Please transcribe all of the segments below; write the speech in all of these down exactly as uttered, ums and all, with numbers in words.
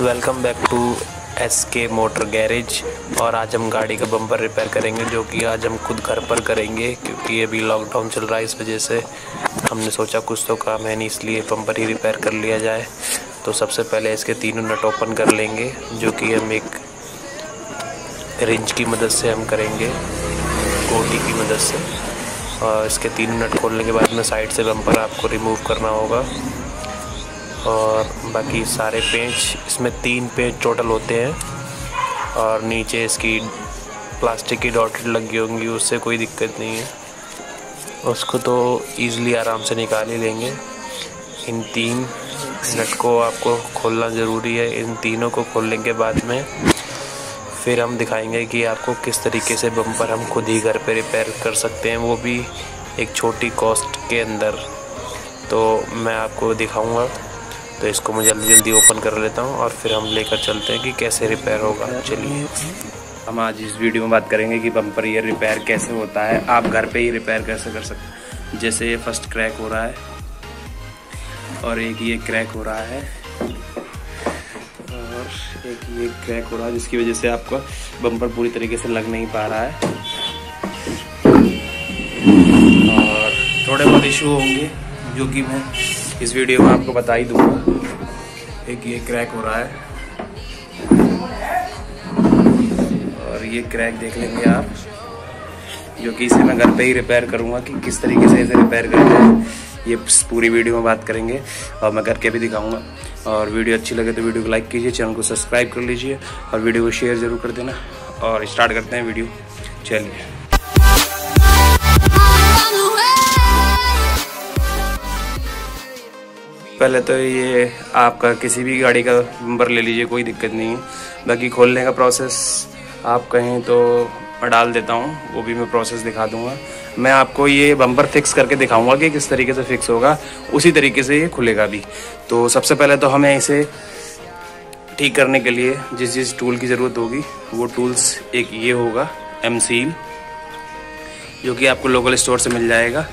Welcome back to SK motor garage. और आज हम गाड़ी का बम्पर रिपेयर करेंगे, जो कि आज हम खुद घर पर करेंगे, क्योंकि अभी लॉकडाउन चल रहा है। इस वजह से हमने सोचा कुछ तो काम है नहीं, इसलिए बम्पर ही रिपेयर कर लिया जाए। तो सबसे पहले इसके तीनों नट ओपन कर लेंगे, जो कि हम एक रिंच की मदद से हम करेंगे, गोटी की मदद से। और इसके तीनों नट खोलने के बाद में साइड से बम्पर आपको रिमूव करना होगा। और बाकी सारे पेंच, इसमें तीन पेंच टोटल होते हैं। और नीचे इसकी प्लास्टिक की डॉटेड लगी होंगी, उससे कोई दिक्कत नहीं है, उसको तो ईज़िली आराम से निकाल ही लेंगे। इन तीन नट को आपको खोलना ज़रूरी है। इन तीनों को खोलने के बाद में फिर हम दिखाएंगे कि आपको किस तरीके से बम्पर हम खुद ही घर पे रिपेयर कर सकते हैं, वो भी एक छोटी कॉस्ट के अंदर। तो मैं आपको दिखाऊँगा। तो इसको मैं जल्दी जल्दी ओपन कर लेता हूं और फिर हम लेकर चलते हैं कि कैसे रिपेयर होगा। चलिए, हम आज इस वीडियो में बात करेंगे कि बम्पर ये रिपेयर कैसे होता है, आप घर पे ही रिपेयर कैसे कर सकते हैं। जैसे ये फर्स्ट क्रैक हो रहा है और एक ये क्रैक हो रहा है और एक ये क्रैक हो रहा है, जिसकी वजह से आपका बम्पर पूरी तरीके से लग नहीं पा रहा है और थोड़े बहुत इशू होंगे, जो कि मैं इस वीडियो में आपको बता ही दूंगा। एक ये क्रैक हो रहा है और ये क्रैक देख लेंगे आप, जो कि इसे मैं घर पे ही रिपेयर करूंगा कि किस तरीके से इसे रिपेयर करते हैं, ये पूरी वीडियो में बात करेंगे और मैं करके भी दिखाऊंगा। और वीडियो अच्छी लगे तो वीडियो को लाइक कीजिए, चैनल को सब्सक्राइब कर लीजिए और वीडियो को शेयर ज़रूर कर देना। और स्टार्ट करते हैं वीडियो, चलिए। पहले तो ये आपका किसी भी गाड़ी का बम्पर ले लीजिए, कोई दिक्कत नहीं है। बाकी खोलने का प्रोसेस आप कहें तो मैं डाल देता हूँ, वो भी मैं प्रोसेस दिखा दूँगा। मैं आपको ये बम्पर फिक्स करके दिखाऊंगा कि किस तरीके से फिक्स होगा, उसी तरीके से ये खुलेगा भी। तो सबसे पहले तो हमें इसे ठीक करने के लिए जिस जिस टूल की ज़रूरत होगी, वो टूल्स एक ये होगा एम सील, जो कि आपको लोकल स्टोर से मिल जाएगा।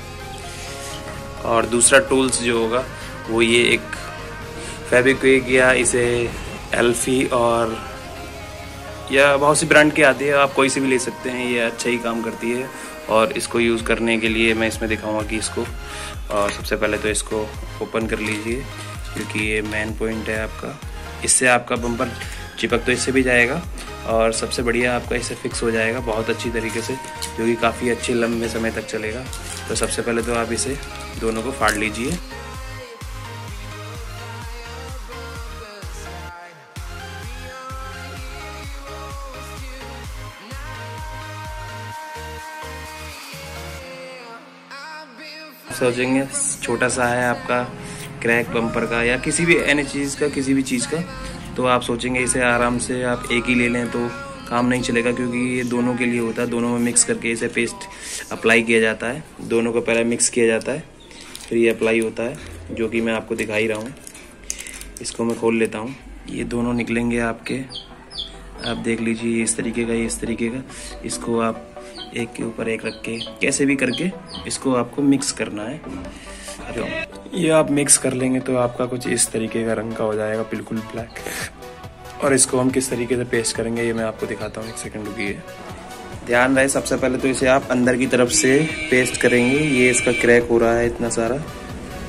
और दूसरा टूल्स जो होगा वो ये एक फैब्रिक या इसे एल्फी और या बहुत सी ब्रांड की आती है, आप कोई से भी ले सकते हैं, ये अच्छा ही काम करती है। और इसको यूज़ करने के लिए मैं इसमें दिखाऊंगा कि इसको, और सबसे पहले तो इसको ओपन कर लीजिए, क्योंकि ये मेन पॉइंट है आपका। इससे आपका बम्पर चिपक तो इससे भी जाएगा और सबसे बढ़िया आपका इसे फिक्स हो जाएगा बहुत अच्छी तरीके से, जो कि काफ़ी अच्छे लंबे समय तक चलेगा। तो सबसे पहले तो आप इसे दोनों को फाड़ लीजिए। सोचेंगे छोटा सा है आपका क्रैक बम्पर का या किसी भी एनी चीज़ का, किसी भी चीज़ का, तो आप सोचेंगे इसे आराम से आप एक ही ले लें तो काम नहीं चलेगा, क्योंकि ये दोनों के लिए होता है। दोनों में मिक्स करके इसे पेस्ट अप्लाई किया जाता है, दोनों को पहले मिक्स किया जाता है, फिर ये अप्लाई होता है, जो कि मैं आपको दिखा ही रहा हूँ। इसको मैं खोल लेता हूँ, ये दोनों निकलेंगे आपके, आप देख लीजिए, इस तरीके का, ये इस तरीके का। इसको आप एक के ऊपर एक रख के कैसे भी करके इसको आपको मिक्स करना है। ये आप मिक्स कर लेंगे तो आपका कुछ इस तरीके का रंग का हो जाएगा, बिल्कुल ब्लैक। और इसको हम किस तरीके से पेस्ट करेंगे ये मैं आपको दिखाता हूँ, एक सेकंड रुकिए। ध्यान रहे, सबसे पहले तो इसे आप अंदर की तरफ से पेस्ट करेंगे। ये इसका क्रैक हो रहा है इतना सारा,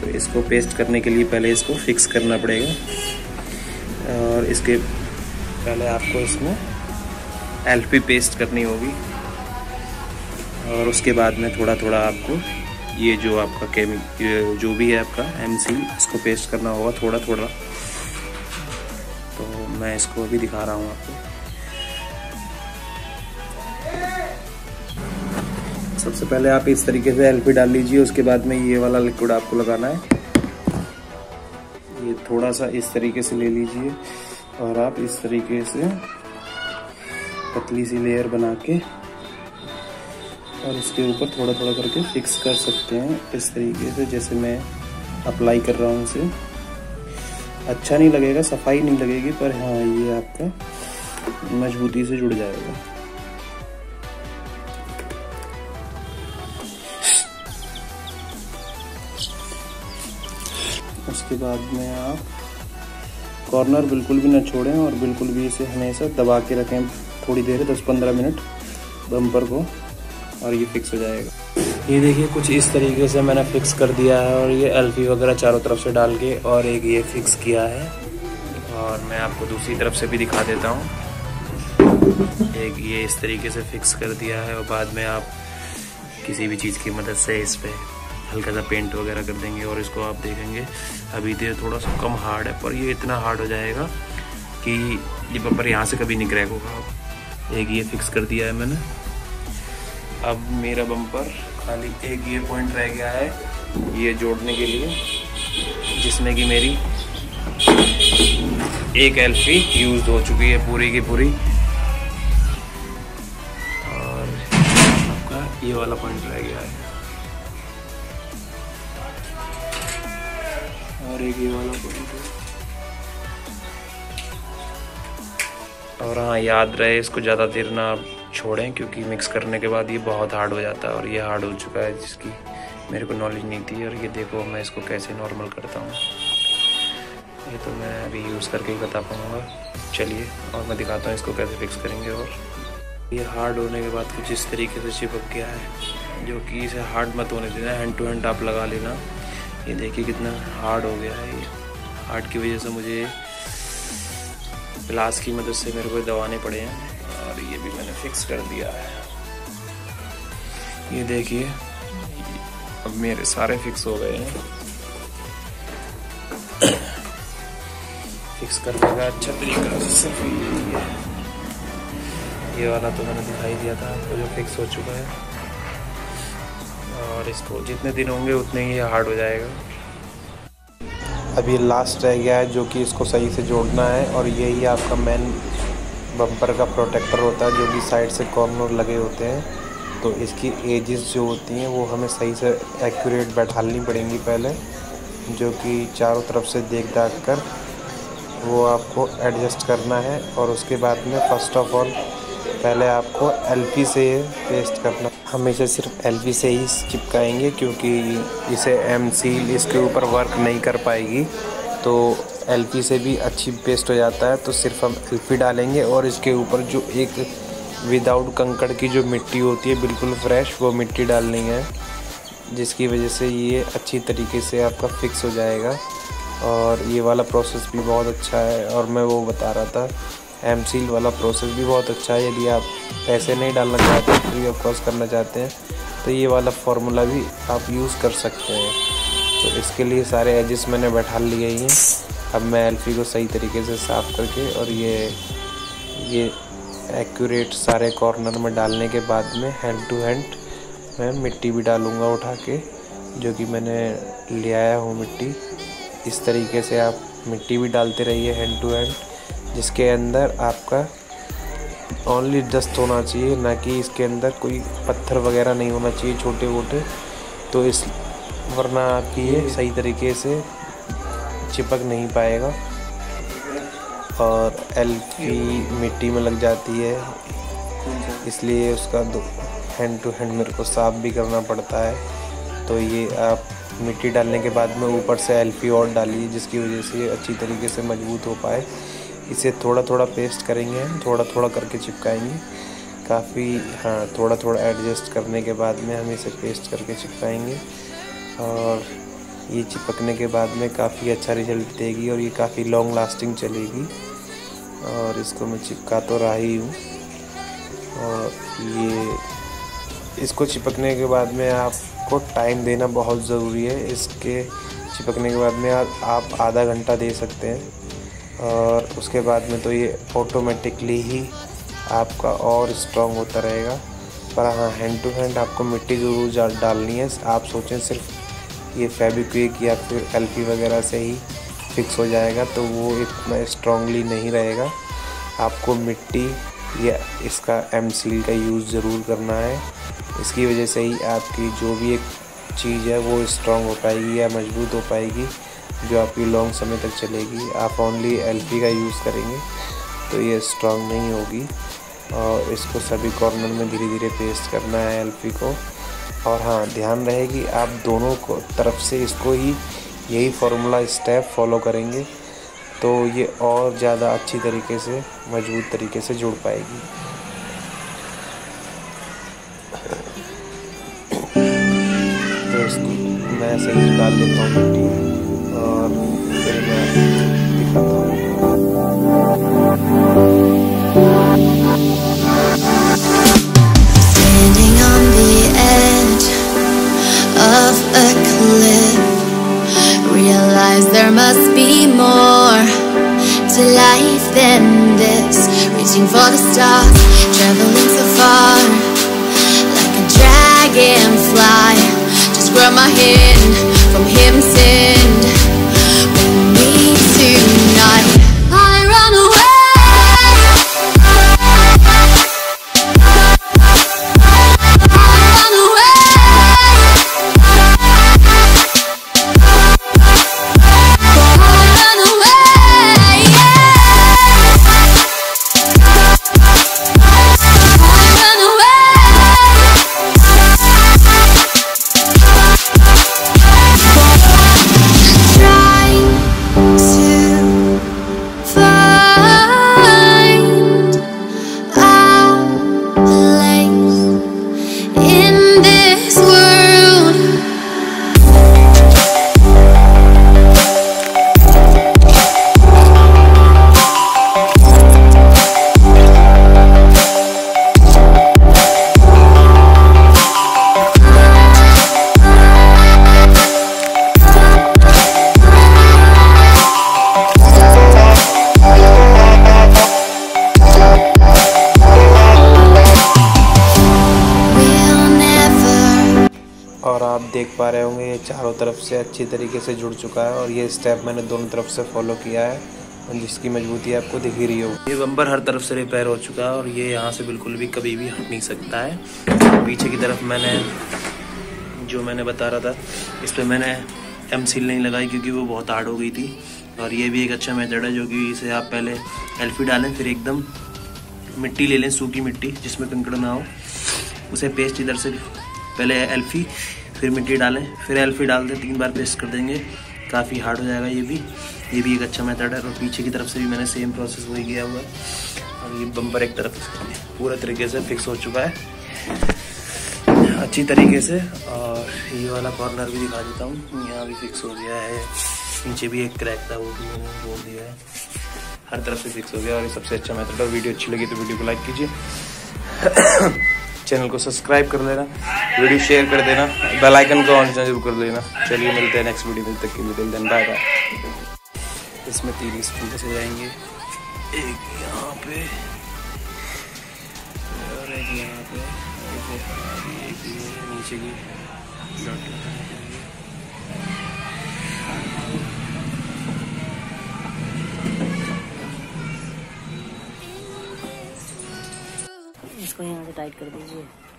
तो इसको पेस्ट करने के लिए पहले इसको फिक्स करना पड़ेगा। और इसके पहले आपको इसमें एल्फी पेस्ट करनी होगी और उसके बाद में थोड़ा थोड़ा आपको ये जो आपका केमिक जो भी है आपका एम सी, इसको पेस्ट करना होगा थोड़ा थोड़ा। तो मैं इसको अभी दिखा रहा हूँ आपको। सबसे पहले आप इस तरीके से एल पी डाल लीजिए, उसके बाद में ये वाला लिक्विड आपको लगाना है। ये थोड़ा सा इस तरीके से ले लीजिए और आप इस तरीके से पतली सी लेयर बना के और इसके ऊपर थोड़ा थोड़ा करके फिक्स कर सकते हैं, इस तरीके से जैसे मैं अप्लाई कर रहा हूँ। इसे अच्छा नहीं लगेगा, सफाई नहीं लगेगी, पर हाँ ये आपका मजबूती से जुड़ जाएगा। उसके बाद में आप कॉर्नर बिल्कुल भी ना छोड़ें और बिल्कुल भी इसे हमेशा दबा के रखें थोड़ी देर, दस पंद्रह मिनट बम्पर को, और ये फिक्स हो जाएगा। ये देखिए कुछ इस तरीके से मैंने फिक्स कर दिया है और ये एल्फी वगैरह चारों तरफ से डाल के और एक ये फिक्स किया है। और मैं आपको दूसरी तरफ से भी दिखा देता हूँ। एक ये इस तरीके से फिक्स कर दिया है और बाद में आप किसी भी चीज़ की मदद से इस पर हल्का सा पेंट वगैरह कर देंगे और इसको आप देखेंगे अभी देर थोड़ा सा कम हार्ड है, पर ये इतना हार्ड हो जाएगा कि ये बम्पर यहाँ से कभी नहीं क्रैक होगा। एक ये फिक्स कर दिया है मैंने। अब मेरा बम्पर खाली एक ये पॉइंट रह गया है ये जोड़ने के लिए, जिसमें कि मेरी एक एल्फी यूज़ हो चुकी है पूरी की पूरी। और आपका ये वाला पॉइंट रह गया है और एक ये वाला पॉइंट। और हाँ, याद रहे इसको ज़्यादा देर ना छोड़ें क्योंकि मिक्स करने के बाद ये बहुत हार्ड हो जाता है और ये हार्ड हो चुका है जिसकी मेरे को नॉलेज नहीं थी। और ये देखो मैं इसको कैसे नॉर्मल करता हूँ, ये तो मैं अभी यूज़ करके ही बता पाऊँगा। चलिए और मैं दिखाता हूँ इसको कैसे फिक्स करेंगे। और ये हार्ड होने के बाद कुछ इस तरीके से चिपक गया है, जो कि इसे हार्ड मत होने देना, हैंड टू हैंड आप लगा लेना। ये देखिए कितना हार्ड हो गया है। ये हार्ड की वजह से मुझे ग्लास की मदद से मेरे को दबाने पड़े हैं। और ये भी मैंने फिक्स कर दिया है। ये देखिए अब मेरे सारे फिक्स हो गए हैं। फिक्स करने का अच्छा तरीका सिर्फ ये है। ये वाला तो मैंने दिखाई दिया था आपको जो फिक्स हो चुका है। और इसको जितने दिन होंगे उतने ही हार्ड हो जाएगा। अब ये लास्ट रह गया है जो कि इसको सही से जोड़ना है। और यही आपका मेन बम्पर का प्रोटेक्टर होता है जो कि साइड से कॉर्नर लगे होते हैं। तो इसकी एजेस जो होती हैं वो हमें सही से एक्यूरेट बैठानी पड़ेंगी पहले, जो कि चारों तरफ से देख दाख कर वो आपको एडजस्ट करना है। और उसके बाद में फर्स्ट ऑफ ऑल पहले आपको एलपी से पेस्ट करना। हमेशा सिर्फ एलपी से ही चिपकाएंगे क्योंकि इसे एम सील इसके ऊपर वर्क नहीं कर पाएगी। तो एलपी से भी अच्छी पेस्ट हो जाता है। तो सिर्फ हम एलपी डालेंगे और इसके ऊपर जो एक विदाउट कंकड़ की जो मिट्टी होती है बिल्कुल फ्रेश, वो मिट्टी डालनी है, जिसकी वजह से ये अच्छी तरीके से आपका फिक्स हो जाएगा। और ये वाला प्रोसेस भी बहुत अच्छा है। और मैं वो बता रहा था एम सील वाला प्रोसेस भी बहुत अच्छा है। यदि आप पैसे नहीं डालना चाहते, फ्री ऑफ कॉस्ट करना चाहते हैं, तो ये वाला फार्मूला भी आप यूज़ कर सकते हैं। तो इसके लिए सारे एजेस मैंने बैठा लिए हैं। अब मैं एल्फी को सही तरीके से साफ़ करके और ये ये एक्यूरेट सारे कॉर्नर में डालने के बाद में हैंड टू हैंड मैं मिट्टी भी डालूँगा उठा के, जो कि मैंने ले आया हूँ मिट्टी। इस तरीके से आप मिट्टी भी डालते रहिए हैंड टू हैंड, जिसके अंदर आपका ओनली डस्ट होना चाहिए, ना कि इसके अंदर कोई पत्थर वगैरह नहीं होना चाहिए छोटे मोटे। तो इस वरना आपकी ये सही तरीके से चिपक नहीं पाएगा और एल्फी मिट्टी में लग जाती है, इसलिए उसका हैंड टू हैंड मेरे को साफ भी करना पड़ता है। तो ये आप मिट्टी डालने के बाद में ऊपर से एल्फी और डालिए, जिसकी वजह से अच्छी तरीके से मजबूत हो पाए। इसे थोड़ा थोड़ा पेस्ट करेंगे, थोड़ा थोड़ा करके चिपकाएंगे काफ़ी। हाँ, थोड़ा थोड़ा एडजस्ट करने के बाद में हम इसे पेस्ट करके चिपकाएंगे और ये चिपकने के बाद में काफ़ी अच्छा रिजल्ट देगी और ये काफ़ी लॉन्ग लास्टिंग चलेगी। और इसको मैं चिपका तो रहा ही हूँ। और ये इसको चिपकने के बाद में आपको टाइम देना बहुत ज़रूरी है। इसके चिपकने के बाद में आप आधा घंटा दे सकते हैं और उसके बाद में तो ये ऑटोमेटिकली ही आपका और स्ट्रॉन्ग होता रहेगा। पर हाँ, हैंड टू हैंड आपको मिट्टी ज़रूर डालनी है। आप सोचें सिर्फ ये फैब्रिक या फिर एल्फी वगैरह से ही फिक्स हो जाएगा, तो वो इतना स्ट्रांगली नहीं रहेगा। आपको मिट्टी या इसका एम सील का यूज़ ज़रूर करना है। इसकी वजह से ही आपकी जो भी एक चीज़ है वो स्ट्रॉन्ग हो पाएगी या मजबूत हो पाएगी, जो आपकी लॉन्ग समय तक चलेगी। आप ओनली एलपी का यूज़ करेंगे तो ये स्ट्रॉन्ग नहीं होगी। और इसको सभी कॉर्नर में धीरे धीरे पेस्ट करना है एलपी को। और हाँ, ध्यान रहे कि आप दोनों को तरफ से इसको ही यही फार्मूला स्टेप फॉलो करेंगे तो ये और ज़्यादा अच्छी तरीके से मजबूत तरीके से जुड़ पाएगी। तो इसको मैं सही निकाल लेता हूँ मिट्टी और फिर मैं दिखाता हूँ। Standing on the edge of a cliff, realize there must be more to life than this. Reaching for the stars, traveling so far, like a dragonfly. Just grab my hand from him, send me tonight. और आप देख पा रहे होंगे ये चारों तरफ से अच्छी तरीके से जुड़ चुका है और ये स्टेप मैंने दोनों तरफ से फॉलो किया है और जिसकी मजबूती आपको दिख ही रही होगी। ये बम्पर हर तरफ से रिपेयर हो चुका है और ये यहाँ से बिल्कुल भी कभी भी हट नहीं सकता है। पीछे की तरफ मैंने जो मैंने बता रहा था इस पर मैंने एम सील नहीं लगाई क्योंकि वो बहुत हार्ड हो गई थी। और ये भी एक अच्छा मेथड है जो कि इसे आप पहले एल्फी डालें, फिर एकदम मिट्टी ले लें, सूखी मिट्टी जिसमें कंकड़ ना हो, उसे पेस्ट इधर से पहले एल्फी फिर मिट्टी डालें, फिर एल्फी डाल दें, तीन बार पेस्ट कर देंगे, काफ़ी हार्ड हो जाएगा। ये भी ये भी एक अच्छा मेथड है। और पीछे की तरफ से भी मैंने सेम प्रोसेस वही किया हुआ है। और ये बम्पर एक तरफ पूरा तरीके से फिक्स हो चुका है अच्छी तरीके से। और ये वाला कॉर्नर भी दिखा देता हूँ, यहाँ भी फिक्स हो गया है। नीचे भी एक क्रैक था वो भी मैंने बोल दिया है, हर तरफ से फिक्स हो गया। और ये सबसे अच्छा मेथड है। वीडियो अच्छी लगी तो वीडियो को लाइक कीजिए, चैनल को सब्सक्राइब कर लेना, वीडियो शेयर कर देना, बेल आइकन को ऑन जरूर कर लेना। चलिए मिलते हैं नेक्स्ट वीडियो में, तब तक के लिए टिल देन बाय बाय। इसमें तीन स्पून से जाएंगे, एक यहाँ पे और एक यहाँ पे, एक नीचे की डॉट। इसको यहाँ से टाइट कर दीजिए।